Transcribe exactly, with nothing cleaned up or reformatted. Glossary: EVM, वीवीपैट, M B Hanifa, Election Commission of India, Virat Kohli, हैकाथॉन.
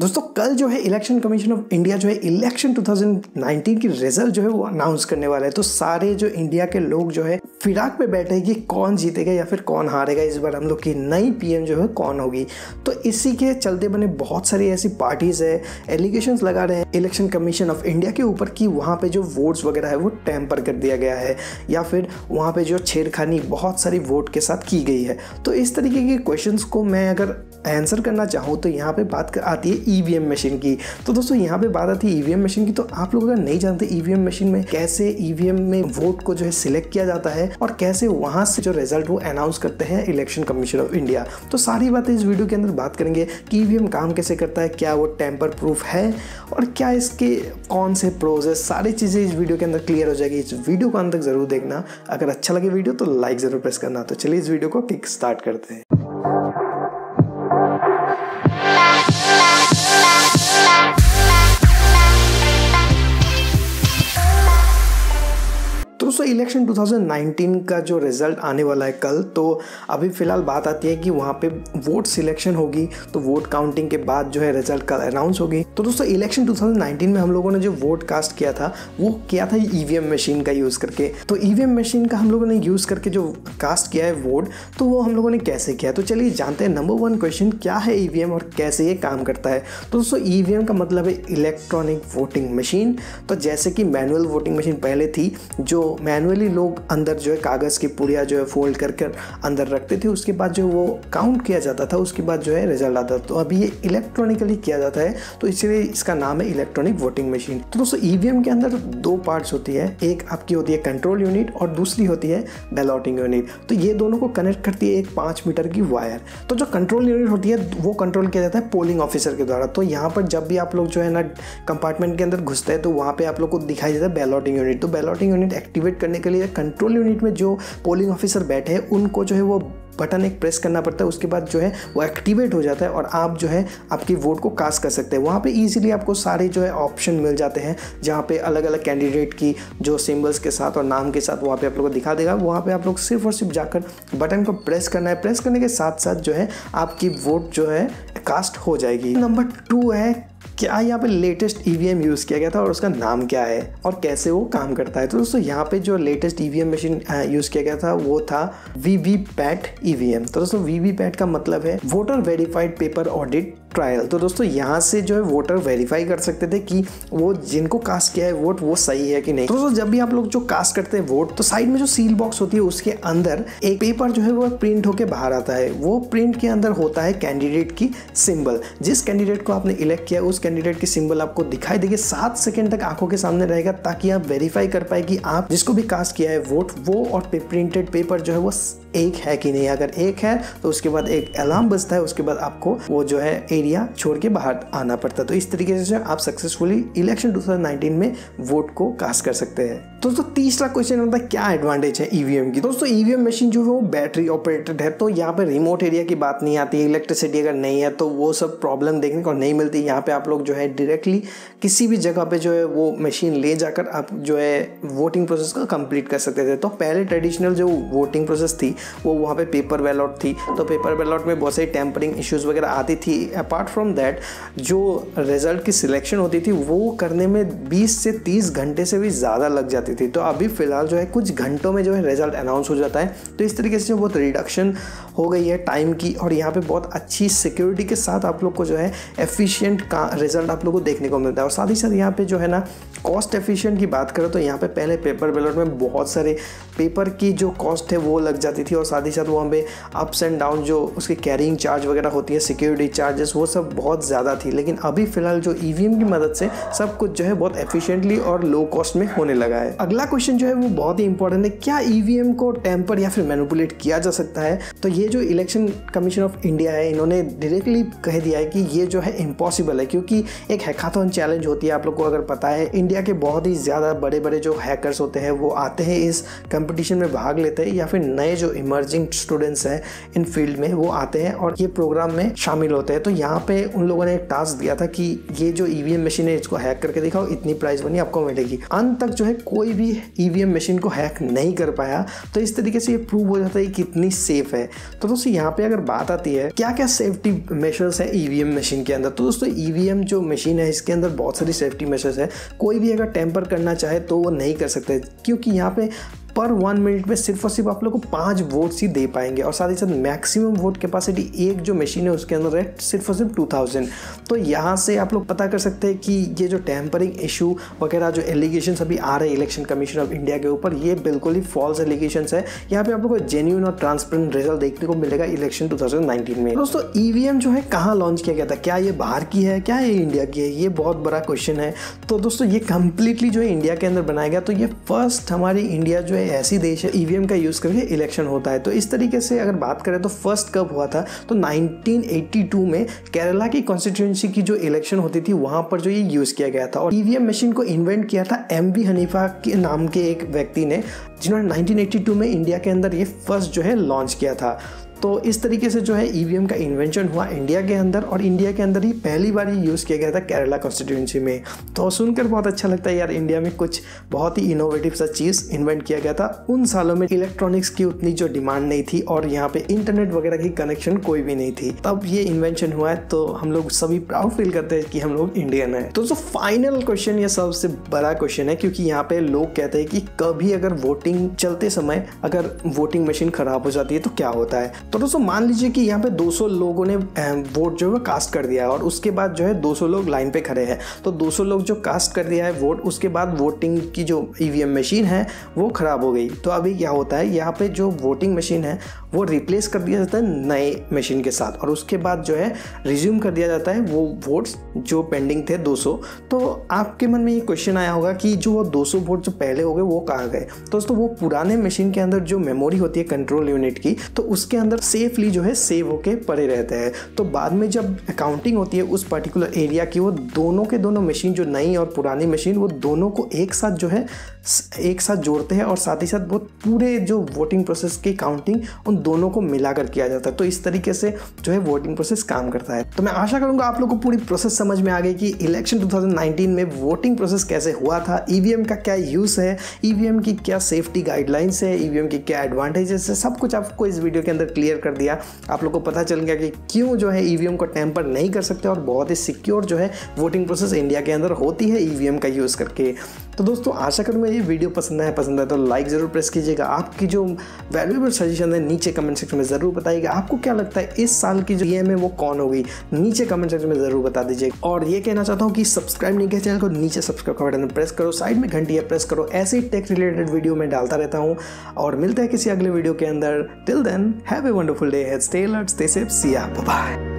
दोस्तों कल जो है इलेक्शन कमीशन ऑफ इंडिया जो है इलेक्शन दो हज़ार उन्नीस की रिजल्ट जो है वो अनाउंस करने वाला है। तो सारे जो इंडिया के लोग जो है फिराक पे बैठे हैं कि कौन जीतेगा या फिर कौन हारेगा, इस बार हम लोग की नई पीएम जो है कौन होगी। तो इसी के चलते बने बहुत सारी ऐसी पार्टीज है एलिगेशन लगा रहे हैं इलेक्शन कमीशन ऑफ इंडिया के ऊपर कि वहाँ पे जो वोट्स वगैरह है वो टैम्पर कर दिया गया है या फिर वहाँ पे जो छेड़खानी बहुत सारी वोट के साथ की गई है। तो इस तरीके के क्वेश्चंस को मैं अगर आंसर करना चाहूँ तो यहाँ पे बात आती है ईवीएम मशीन की। तो दोस्तों यहाँ पे बात आती है ईवीएम मशीन की। तो आप लोग अगर नहीं जानते ईवीएम मशीन में कैसे ईवीएम में वोट को जो है सिलेक्ट किया जाता है और कैसे वहाँ से जो रिजल्ट वो अनाउंस करते हैं इलेक्शन कमीशन ऑफ इंडिया, तो सारी बातें इस वीडियो के अंदर बात करेंगे कि ईवीएम काम कैसे करता है, क्या वो टैम्पर प्रूफ है और क्या इसके कौन से प्रोसेस, सारी चीज़ें इस वीडियो के अंदर क्लियर हो जाएगी। इस वीडियो को अंत तक जरूर देखना, अगर अच्छा लगे वीडियो तो लाइक ज़रूर प्रेस करना। तो चलिए इस वीडियो को किक स्टार्ट करते हैं। दोस्तों इलेक्शन दो हज़ार उन्नीस का जो रिजल्ट आने वाला है कल, तो अभी फ़िलहाल बात आती है कि वहाँ पे वोट सिलेक्शन होगी, तो वोट काउंटिंग के बाद जो है रिजल्ट कल अनाउंस होगी। तो दोस्तों इलेक्शन दो हज़ार उन्नीस में हम लोगों ने जो वोट कास्ट किया था वो किया था ईवीएम मशीन का यूज़ करके। तो ईवीएम मशीन का हम लोगों ने यूज़ करके जो कास्ट किया है वोट, तो वो हम लोगों ने कैसे किया, तो चलिए जानते हैं। नंबर वन क्वेश्चन क्या है ईवीएम और कैसे ये काम करता है। तो दोस्तों ईवीएम का मतलब है इलेक्ट्रॉनिक वोटिंग मशीन। तो जैसे कि मैनुअल वोटिंग मशीन पहले थी जो मैनुअली लोग अंदर जो है कागज़ की पुड़िया जो है फोल्ड कर कर अंदर रखते थे, उसके बाद जो वो काउंट किया जाता था, उसके बाद जो है रिजल्ट आता था। तो अभी ये इलेक्ट्रॉनिकली किया जाता है, तो इसलिए इसका नाम है इलेक्ट्रॉनिक वोटिंग मशीन। तो दोस्तों ईवीएम के अंदर दो पार्ट्स होती है, एक आपकी होती है कंट्रोल यूनिट और दूसरी होती है बैलॉटिंग यूनिट। तो ये दोनों को कनेक्ट करती है एक पाँच मीटर की वायर। तो जो कंट्रोल यूनिट होती है वो कंट्रोल किया जाता है पोलिंग ऑफिसर के द्वारा। तो यहाँ पर जब भी आप लोग जो है ना कंपार्टमेंट के अंदर घुसते हैं तो वहाँ पर आप लोग को दिखाई देता है बैलॉटिंग यूनिट। तो बैलॉटिंग यूनिट एक्टिवेट करने के लिए कंट्रोल यूनिट में जो पोलिंग ऑफिसर बैठे हैं उनको जो है वो बटन एक प्रेस करना पड़ता है, उसके बाद जो है वो एक्टिवेट हो जाता है और आप जो है आपकी वोट को कास्ट कर सकते हैं। वहाँ पे इजीली आपको सारे जो है ऑप्शन मिल जाते हैं, जहाँ पे अलग अलग कैंडिडेट की जो सिंबल्स के साथ और नाम के साथ वहाँ पे आप लोगों को दिखा देगा। वहाँ पे आप लोग सिर्फ और सिर्फ जाकर बटन को प्रेस करना है, प्रेस करने के साथ साथ जो है आपकी वोट जो है कास्ट हो जाएगी। नंबर टू है क्या यहाँ पे लेटेस्ट ईवीएम यूज़ किया गया था और उसका नाम क्या है और कैसे वो काम करता है। तो दोस्तों यहाँ पे जो लेटेस्ट ईवीएम मशीन यूज़ किया गया था वो था वीवीपैट ईवीएम। तो दोस्तों वीवीपैट का मतलब है voter verified paper audit trial. तो दोस्तों यहाँ से जो है वोटर वेरीफाई कर सकते थे कि वो जिनको कास्ट किया है वोट वो सही है कि नहीं। तो दोस्तों जब भी आप लोग जो कास्ट करते हैं वोट, तो साइड में जो सील बॉक्स होती है उसके अंदर एक पेपर जो है वो प्रिंट होके बाहर आता है। वो प्रिंट के अंदर होता है कैंडिडेट की सिंबल। जिस कैंडिडेट को आपने इलेक्ट किया उस कैंडिडेट की सिंबल आपको दिखाई देगी, सात सेकेंड तक आंखों के सामने रहेगा ताकि आप वेरीफाई कर पाए कि आप जिसको भी कास्ट किया है वोट वो और प्रिंटेड पेपर जो है वो एक है कि नहीं। अगर एक है तो उसके बाद एक अलार्म बजता है, उसके बाद आपको वो जो है एरिया छोड़ के बाहर आना पड़ता है। तो इस तरीके से आप सक्सेसफुली इलेक्शन दो हज़ार उन्नीस में वोट को कास्ट कर सकते हैं। दोस्तों तीसरा क्वेश्चन होता है क्या एडवांटेज है ईवीएम की। दोस्तों ईवीएम मशीन जो है वो बैटरी ऑपरेटेड है, तो यहाँ पे रिमोट एरिया की बात नहीं आती है। इलेक्ट्रिसिटी अगर नहीं है तो वो सब प्रॉब्लम देखने को नहीं मिलती। यहाँ पे आप लोग जो है डायरेक्टली किसी भी जगह पे जो है वो मशीन ले जाकर आप जो है वोटिंग प्रोसेस को कम्प्लीट कर सकते थे। तो पहले ट्रेडिशनल जो वोटिंग प्रोसेस थी वो वहाँ पे पेपर बैलॉट थी, तो पेपर बैलॉट में बहुत सारी टैम्परिंग इश्यूज़ वगैरह आती थी। अपार्ट फ्रॉम दैट जो रिजल्ट की सिलेक्शन होती थी वो करने में बीस से तीस घंटे से भी ज़्यादा लग जाती थी। तो अभी फ़िलहाल जो है कुछ घंटों में जो है रिजल्ट अनाउंस हो जाता है। तो इस तरीके से बहुत रिडक्शन हो गई है टाइम की, और यहाँ पे बहुत अच्छी सिक्योरिटी के साथ आप लोग को जो है एफिशिएंट का रिजल्ट आप लोग को देखने को मिलता है। और साथ ही साथ यहाँ पे जो है ना कॉस्ट एफिशिएंट की बात करें तो यहाँ पे पहले पेपर बैलट में बहुत सारे पेपर की जो कॉस्ट है वो लग जाती थी, और साथ ही साथ वहाँ पे अप्स एंड डाउन जो उसके कैरिंग चार्ज वगैरह होती है, सिक्योरिटी चार्जेस, वो सब बहुत ज़्यादा थी। लेकिन अभी फ़िलहाल जो ईवीएम की मदद से सब कुछ जो है बहुत एफिशिएंटली और लो कॉस्ट में होने लगा है। अगला क्वेश्चन जो है वो बहुत ही इंपॉर्टेंट है, क्या ईवीएम को टैम्पर या फिर मैनिपुलेट किया जा सकता है। तो ये जो इलेक्शन कमीशन ऑफ इंडिया है इन्होंने डायरेक्टली कह दिया है कि ये जो है इम्पॉसिबल है, क्योंकि एक हैकाथॉन चैलेंज होती है। आप लोग को अगर पता है इंडिया के बहुत ही ज़्यादा बड़े बड़े जो हैकर्स होते हैं वो आते हैं इस कंपटीशन में भाग लेते हैं या फिर नए जो इमर्जिंग स्टूडेंट्स हैं इन फील्ड में वो आते हैं और ये प्रोग्राम में शामिल होते हैं। तो यहाँ पे उन लोगों ने एक टास्क दिया था कि ये जो ईवीएम मशीन है इसको हैक करके दिखाओ, इतनी प्राइज मनी आपको मिलेगी। अंत तक जो है कोई भी ईवीएम मशीन को हैक नहीं कर पाया। तो इस तरीके से ये प्रूव हो जाता है कि कितनी सेफ है। तो दोस्तों यहाँ पे अगर बात आती है क्या क्या सेफ्टी मेजर्स है ईवीएम मशीन के अंदर, तो दोस्तों ईवीएम जो मशीन है इसके अंदर बहुत सारी सेफ्टी मेजर्स है। कोई भी अगर टेम्पर करना चाहे तो वो नहीं कर सकते, क्योंकि यहाँ पे पर वन मिनट में सिर्फ और सिर्फ आप लोग को पाँच वोट्स ही दे पाएंगे और साथ ही साथ मैक्सिमम वोट कैपेसिटी एक जो मशीन है उसके अंदर है सिर्फ और सिर्फ टू थाउजेंड। तो यहाँ से आप लोग पता कर सकते हैं कि ये जो टैम्परिंग इशू वगैरह जो एलिगेशन अभी आ रहे हैं इलेक्शन कमीशन ऑफ इंडिया के ऊपर, ये बिल्कुल ही फॉल्स एलिगेशन है। यहाँ पे आप लोग को जेन्यून और ट्रांसपेरेंट रिजल्ट देखने को मिलेगा इलेक्शन टू थाउजेंड नाइनटीन में। दोस्तों ईवीएम जो है कहाँ लॉन्च किया गया था, क्या ये बाहर की है, क्या ये इंडिया की है, ये बहुत बड़ा क्वेश्चन है। तो दोस्तों ये कम्प्लीटली जो है इंडिया के अंदर बनाया गया। तो ये फर्स्ट हमारी इंडिया जो ऐसी देश है ईवीएम का यूज करके इलेक्शन होता है। तो इस तरीके से अगर बात करें तो फर्स्ट कब हुआ था, तो नाइनटीन एटी टू में केरला की कॉन्स्टिट्यूएंसी की जो इलेक्शन होती थी वहां पर जो ये यूज किया गया था। और ईवीएम मशीन को इन्वेंट किया था एम बी हनीफा के नाम के एक व्यक्ति ने, जिन्होंने नाइनटीन एटी टू में इंडिया के अंदर ये फर्स्ट जो है लॉन्च किया था। तो इस तरीके से जो है ईवीएम का इन्वेंशन हुआ इंडिया के अंदर और इंडिया के अंदर ही पहली बार ये यूज़ किया गया था केरला कॉन्स्टिट्यूएंसी में। तो सुनकर बहुत अच्छा लगता है यार, इंडिया में कुछ बहुत ही इनोवेटिव सा चीज़ इन्वेंट किया गया था। उन सालों में इलेक्ट्रॉनिक्स की उतनी जो डिमांड नहीं थी और यहाँ पे इंटरनेट वगैरह की कनेक्शन कोई भी नहीं थी, तब ये इन्वेंशन हुआ है। तो हम लोग सभी प्राउड फील करते हैं कि हम लोग इंडियन हैं। तो जो फाइनल क्वेश्चन, ये सबसे बड़ा क्वेश्चन है, क्योंकि यहाँ पे लोग कहते हैं कि कभी अगर वोटिंग चलते समय अगर वोटिंग मशीन खराब हो जाती है तो क्या होता है। तो दोस्तों मान लीजिए कि यहाँ पे दो सौ लोगों ने वोट जो है कास्ट कर दिया है और उसके बाद जो है दो सौ लोग लाइन पे खड़े हैं। तो दो सौ लोग जो कास्ट कर दिया है वोट, उसके बाद वोटिंग की जो ईवीएम मशीन है वो ख़राब हो गई। तो अभी क्या होता है, यहाँ पे जो वोटिंग मशीन है वो रिप्लेस कर दिया जाता है नए मशीन के साथ और उसके बाद जो है रिज्यूम कर दिया जाता है वो वोट्स जो पेंडिंग थे दो सौ। तो आपके मन में ये क्वेश्चन आया होगा कि जो वो दो सौ वोट जो पहले हो गए वो कहाँ गए। दोस्तों वो पुराने मशीन के अंदर जो मेमोरी होती है कंट्रोल यूनिट की, तो उसके अंदर सेफली जो है सेव होके पड़े रहते हैं। तो बाद में जब अकाउंटिंग होती है उस पर्टिकुलर एरिया की, वो दोनों के दोनों मशीन जो नई और पुरानी मशीन वो दोनों को एक साथ जो है एक साथ जोड़ते हैं और साथ ही साथ वो पूरे जो वोटिंग प्रोसेस की काउंटिंग उन दोनों को मिलाकर किया जाता है। तो इस तरीके से जो है वोटिंग प्रोसेस काम करता है। तो मैं आशा करूंगा आप लोगों को पूरी प्रोसेस समझ में आ गई कि इलेक्शन टू थाउजेंड नाइनटीन में वोटिंग प्रोसेस कैसे हुआ था, ईवीएम का क्या यूज़ है, ईवीएम की क्या सेफ्टी गाइडलाइंस है, ईवीएम की क्या एडवांटेजेस है, सब कुछ आपको इस वीडियो के अंदर क्लियर कर दिया। आप लोगों को पता चल गया कि क्यों जो है ईवीएम को टेम्पर नहीं कर सकते और बहुत ही सिक्योर जो है वोटिंग प्रोसेस इंडिया के अंदर होती है ईवीएम का यूज़ करके। तो दोस्तों आशा करूँगा ये वीडियो पसंद आया पसंद आया तो लाइक ज़रूर प्रेस कीजिएगा। आपकी जो वैल्यूएबल सजेशन है नीचे कमेंट सेक्शन में ज़रूर बताइएगा, आपको क्या लगता है इस साल की जो ईवीएम है वो कौन होगी, नीचे कमेंट सेक्शन में ज़रूर बता दीजिए। और ये कहना चाहता हूँ कि सब्सक्राइब नहीं किया चैनल को, नीचे सब्सक्राइब का बटन प्रेस करो, साइड में घंटी प्रेस करो, ऐसे ही टेक रिलेटेड वीडियो मैं डालता रहता हूँ। और मिलते हैं किसी अगले वीडियो के अंदर। Till then have a wonderful day, stay alert, stay safe, see ya, bye bye.